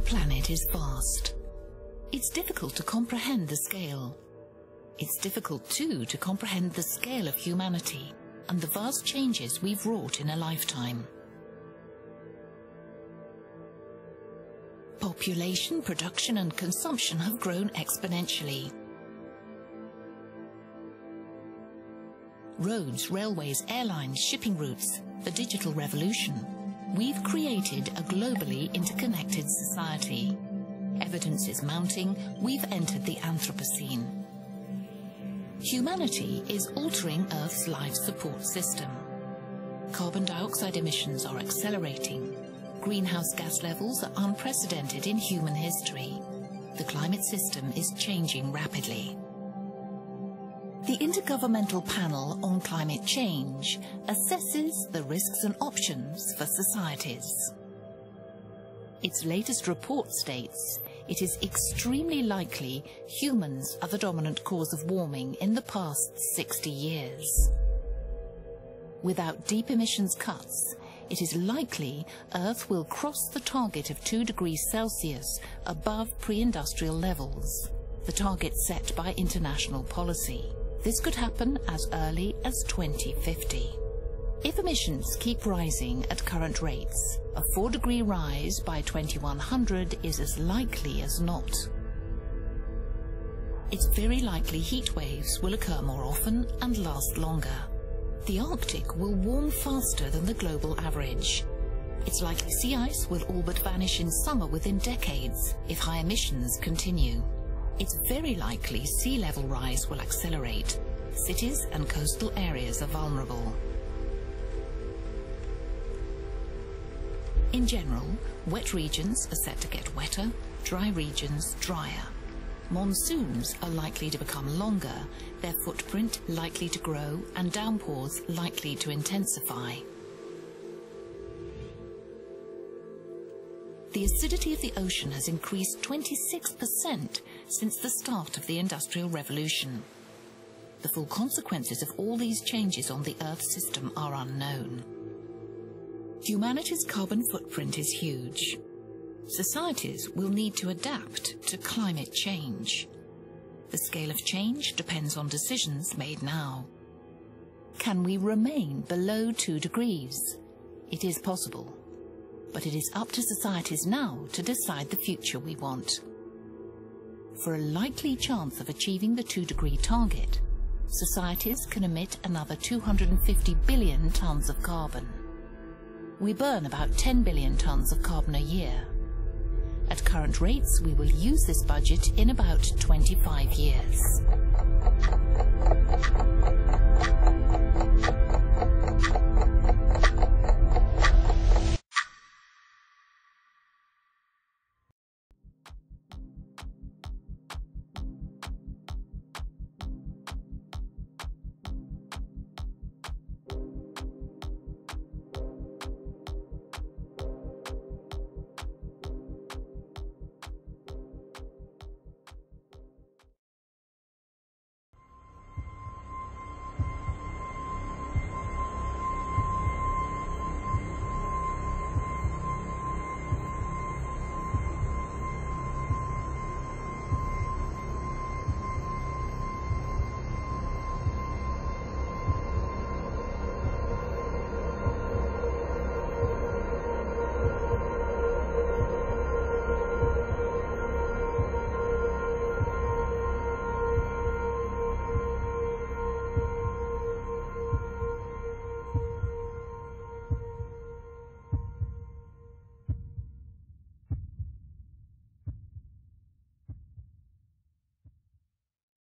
Our planet is vast. It's difficult to comprehend the scale. It's difficult too to comprehend the scale of humanity and the vast changes we've wrought in a lifetime. Population, production and consumption have grown exponentially. Roads, railways, airlines, shipping routes, the digital revolution. We've created a globally interconnected society. Evidence is mounting, we've entered the Anthropocene. Humanity is altering Earth's life support system. Carbon dioxide emissions are accelerating. Greenhouse gas levels are unprecedented in human history. The climate system is changing rapidly. The Intergovernmental Panel on Climate Change assesses the risks and options for societies. Its latest report states it is extremely likely humans are the dominant cause of warming in the past 60 years. Without deep emissions cuts, it is likely Earth will cross the target of 2 degrees Celsius above pre-industrial levels, the target set by international policy. This could happen as early as 2050. If emissions keep rising at current rates, a 4-degree rise by 2100 is as likely as not. It's very likely heat waves will occur more often and last longer. The Arctic will warm faster than the global average. It's likely sea ice will all but vanish in summer within decades if high emissions continue. It's very likely sea level rise will accelerate. Cities and coastal areas are vulnerable. In general, wet regions are set to get wetter, dry regions drier. Monsoons are likely to become longer, their footprint likely to grow, and downpours likely to intensify. The acidity of the ocean has increased 26% since the start of the Industrial Revolution. The full consequences of all these changes on the Earth system are unknown. Humanity's carbon footprint is huge. Societies will need to adapt to climate change. The scale of change depends on decisions made now. Can we remain below 2 degrees? It is possible. But it is up to societies now to decide the future we want. For a likely chance of achieving the 2-degree target, societies can emit another 250 billion tons of carbon. We burn about 10 billion tons of carbon a year. At current rates, we will use this budget in about 25 years.